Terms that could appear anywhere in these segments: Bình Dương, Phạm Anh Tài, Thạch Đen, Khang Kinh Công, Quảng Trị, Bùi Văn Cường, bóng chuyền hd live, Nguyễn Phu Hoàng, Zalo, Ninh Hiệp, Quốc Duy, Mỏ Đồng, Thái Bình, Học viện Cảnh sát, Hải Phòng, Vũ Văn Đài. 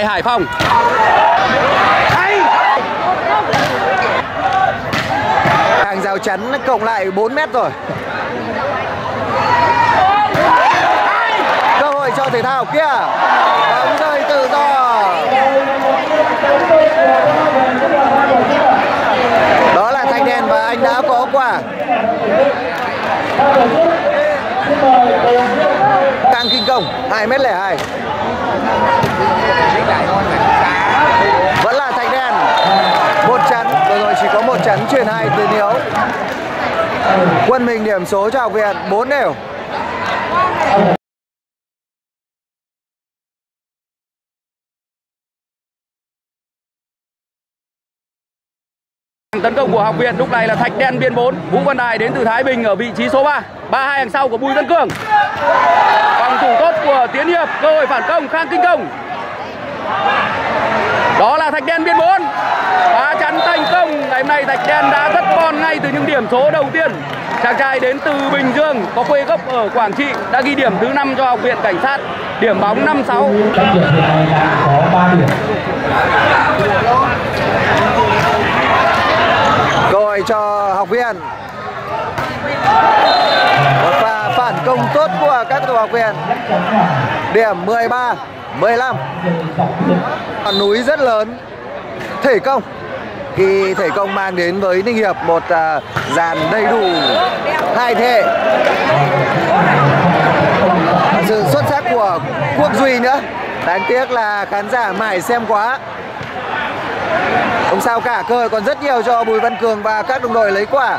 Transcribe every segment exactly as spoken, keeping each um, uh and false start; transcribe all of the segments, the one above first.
tại Hải Phòng. Hàng rào chắn cộng lại bốn mét rồi. Cơ hội cho thể thao kia. Bóng rơi tự do. Đó là Thạch Đen và anh đã có quả. Tăng kinh công hai mét lẻ hai. Vẫn là Thạch Đen. Một chắn, vừa rồi chỉ có một chắn truyền hai từ Hiếu. Quân mình điểm số cho Học viện bốn đều. Tấn công của Học viện lúc này là Thạch Đen biên bốn, Vũ Văn Đài đến từ Thái Bình ở vị trí số ba. ba hai hàng sau của Bùi Văn Cường. Phòng thủ tốt của Tiến Hiệp, cơ hội phản công Khang Kinh Công. Đó là Thạch Đen biên bốn. Phá chắn thành công. Ngày hôm nay Thạch Đen đã rất bon ngay từ những điểm số đầu tiên. Chàng trai đến từ Bình Dương, có quê gốc ở Quảng Trị, đã ghi điểm thứ năm cho Học viện Cảnh sát, điểm bóng năm sáu. Có ba điểm. Rồi cho Học viện. Và phản công tốt của các cầu thủ Học viện. Điểm mười ba, mười lăm. Quả núi rất lớn. Thể công. Khi thể công mang đến với Ninh Hiệp một uh, dàn đầy đủ hai thế. Sự xuất sắc của Quốc Duy nữa. Đáng tiếc là khán giả mải xem quá. Không sao cả, cơ hội còn rất nhiều cho Bùi Văn Cường và các đồng đội lấy quả.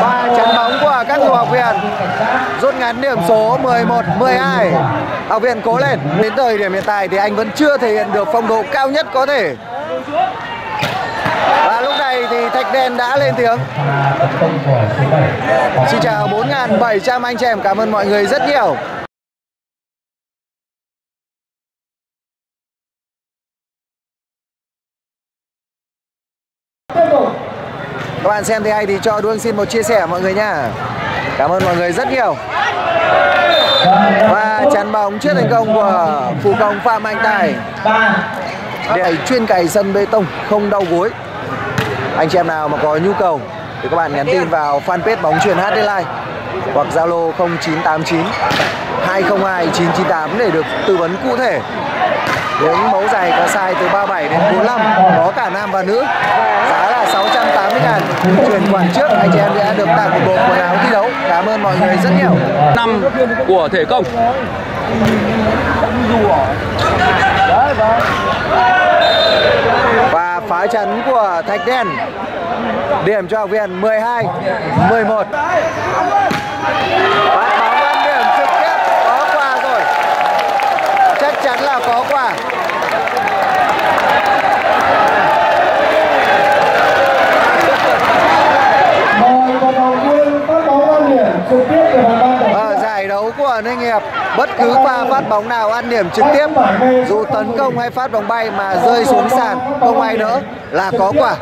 Và chắn bóng của các cầu Học viện rút ngắn điểm số mười một mười hai. Học viện cố lên. Đến thời điểm hiện tại thì anh vẫn chưa thể hiện được phong độ cao nhất có thể. Và lúc này thì Thạch Đen đã lên tiếng. Xin chào bốn nghìn bảy trăm anh chị em, cảm ơn mọi người rất nhiều. Các bạn xem thì hay thì cho Đuông xin một chia sẻ mọi người nha. Cảm ơn mọi người rất nhiều. Và chắn bóng trước thành công của phụ công Phạm Anh Tài. Để chuyên cày sân bê tông không đau gối. Anh chị em nào mà có nhu cầu thì các bạn nhắn tin vào fanpage bóng chuyền hát đê Live hoặc Zalo không chín tám chín hai không hai chín chín tám để được tư vấn cụ thể. Những mẫu giày có size từ ba mươi bảy đến bốn mươi lăm, có cả nam và nữ. Giá là sáu trăm tám mươi nghìn. Chuyển khoản trước, anh chị em đã được tặng một bộ quần áo thi đấu. Cảm ơn mọi người rất nhiều. Năm của thể công. Và phá chắn của Thạch Đen. Điểm cho Học viện mười hai mười một. Chắc chắn là có quả. Ở giải đấu của Ninh Hiệp, bất cứ pha phát bóng nào ăn điểm trực tiếp, dù tấn công hay phát bóng bay mà rơi xuống sàn không ai đỡ là có quả.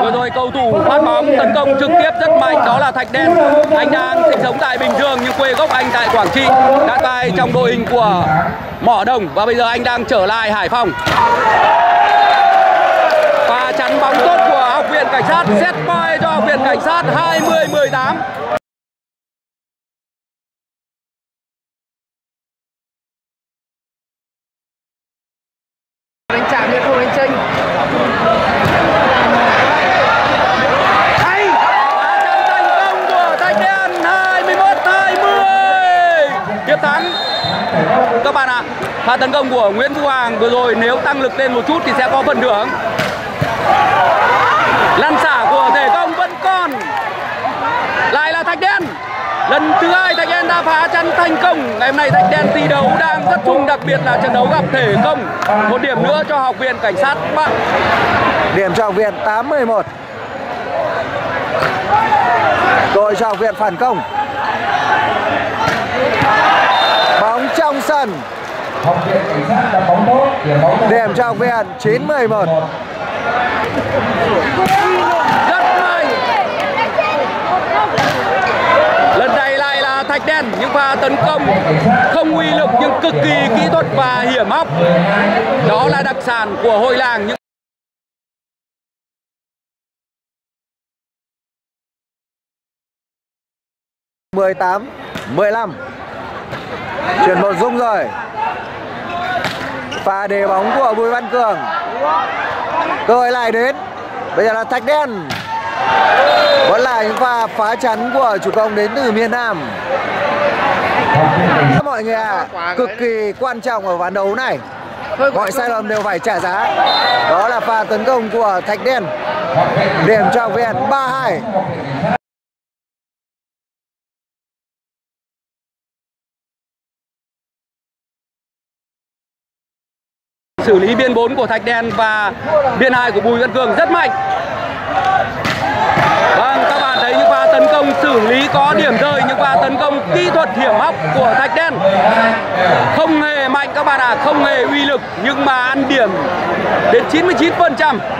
Vừa rồi cầu thủ phát bóng tấn công trực tiếp rất mạnh, đó là Thạch Đen. Anh đang sinh sống tại Bình Dương nhưng quê gốc anh tại Quảng Trị, đã cai trong đội hình của Mỏ Đồng và bây giờ anh đang trở lại Hải Phòng. Và chắn bóng tốt của Học viện Cảnh sát, set point cho Học viện Cảnh sát hai mươi mười tám. Các bạn ạ, pha tấn công của Nguyễn Phu Hoàng vừa rồi nếu tăng lực lên một chút thì sẽ có phần thưởng. Lăn xả của thể công vẫn còn. Lại là Thạch Đen. Lần thứ hai Thạch Đen đã phá chắn thành công. Ngày hôm nay Thạch Đen thi đấu đang rất hung, đặc biệt là trận đấu gặp thể công. Một điểm nữa cho Học viện Cảnh sát. Điểm cho Học viện tám mười một. Rồi cho Học viện phản công. Bóng trong sân. Điểm cho Học viện chín mười một. Rất may. Lần này lại là Thạch Đen. Những pha pha tấn công không uy lực nhưng cực kỳ kỹ thuật và hiểm hóc. Đó là đặc sản của hội làng. Những mười tám mười lăm chuyển nội dung rồi. Pha đề bóng của Bùi Văn Cường. Cơ hội lại đến. Bây giờ là Thạch Đen. Vẫn là những pha phá chắn của chủ công đến từ miền Nam. Mọi người ạ, à, cực kỳ quan trọng ở ván đấu này. Mọi sai lầm đều phải trả giá. Đó là pha tấn công của Thạch Đen. Điểm cho Học viện ba hai. Xử lý biên bốn của Thạch Đen và biên hai của Bùi Văn Cường rất mạnh. Vâng, các bạn thấy những pha tấn công xử lý có điểm rơi, những pha tấn công kỹ thuật hiểm hóc của Thạch Đen không hề mạnh các bạn ạ, à, không hề uy lực nhưng mà ăn điểm đến chín mươi chín phần trăm.